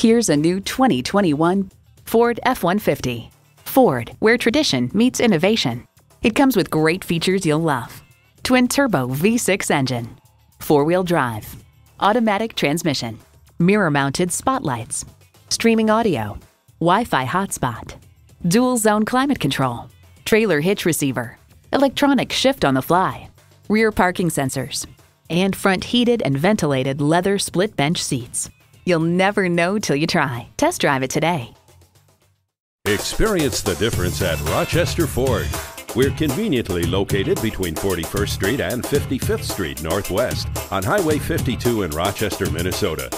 Here's a new 2021 Ford F-150. Ford, where tradition meets innovation. It comes with great features you'll love. Twin-turbo V6 engine, four-wheel drive, automatic transmission, mirror-mounted spotlights, streaming audio, Wi-Fi hotspot, dual-zone climate control, trailer hitch receiver, electronic shift on the fly, rear parking sensors, and front heated and ventilated leather split bench seats. You'll never know till you try. Test drive it today. Experience the difference at Rochester Ford. We're conveniently located between 41st Street and 55th Street Northwest on Highway 52 in Rochester, Minnesota.